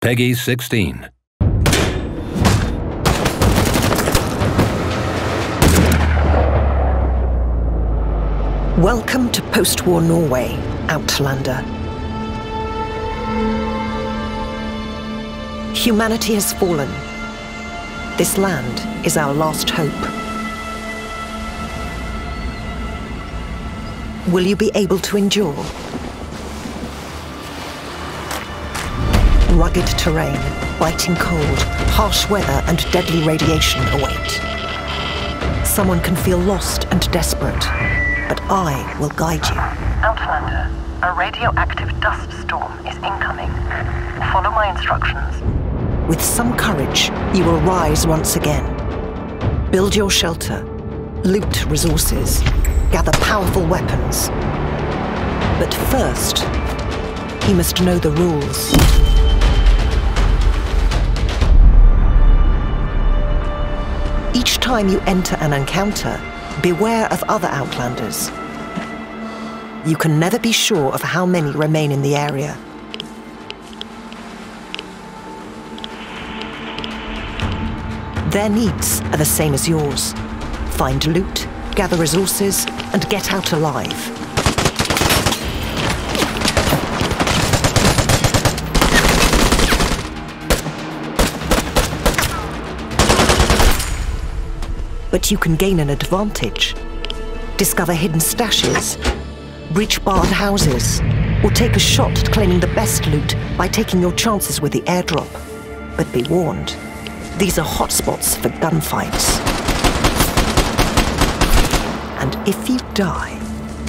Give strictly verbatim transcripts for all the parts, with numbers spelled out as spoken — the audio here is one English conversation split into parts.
Peggy sixteen. Welcome to post-war Norway, Outlander. Humanity has fallen. This land is our last hope. Will you be able to endure? Rugged terrain, biting cold, harsh weather and deadly radiation await. Someone can feel lost and desperate, but I will guide you. Outlander, a radioactive dust storm is incoming. Follow my instructions. With some courage, you will rise once again. Build your shelter, loot resources, gather powerful weapons. But first, he must know the rules. Each time you enter an encounter, beware of other Outlanders. You can never be sure of how many remain in the area. Their needs are the same as yours. Find loot, gather resources, and get out alive. But you can gain an advantage. Discover hidden stashes, breach barred houses, or take a shot at claiming the best loot by taking your chances with the airdrop. But be warned, these are hotspots for gunfights. And if you die,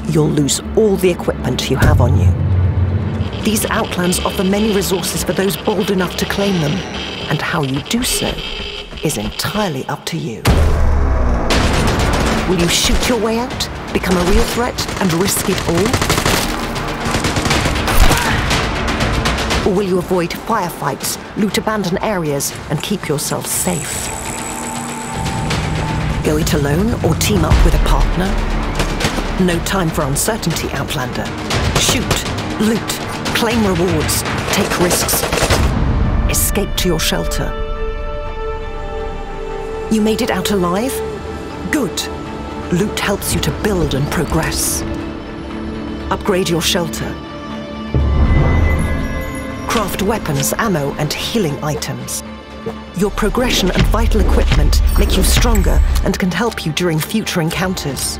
you'll lose all the equipment you have on you. These Outlands offer many resources for those bold enough to claim them, and how you do so is entirely up to you. Will you shoot your way out, become a real threat, and risk it all? Or will you avoid firefights, loot abandoned areas, and keep yourself safe? Go it alone or team up with a partner? No time for uncertainty, Outlander. Shoot, loot, claim rewards, take risks. Escape to your shelter. You made it out alive? Good. Loot helps you to build and progress. Upgrade your shelter. Craft weapons, ammo, and healing items. Your progression and vital equipment make you stronger and can help you during future encounters.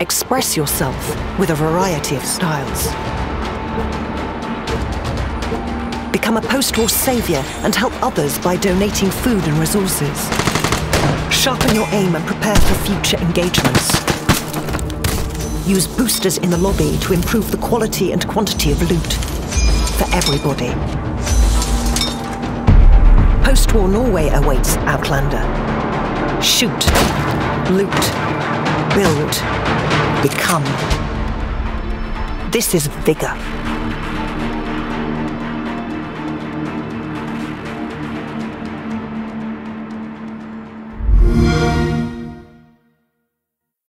Express yourself with a variety of styles. Become a post-war savior and help others by donating food and resources. Sharpen your aim and prepare for future engagements. Use boosters in the lobby to improve the quality and quantity of loot for everybody. Post-war Norway awaits, Outlander. Shoot, loot, build, become. This is Vigor.